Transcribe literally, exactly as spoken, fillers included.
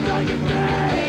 Like a man.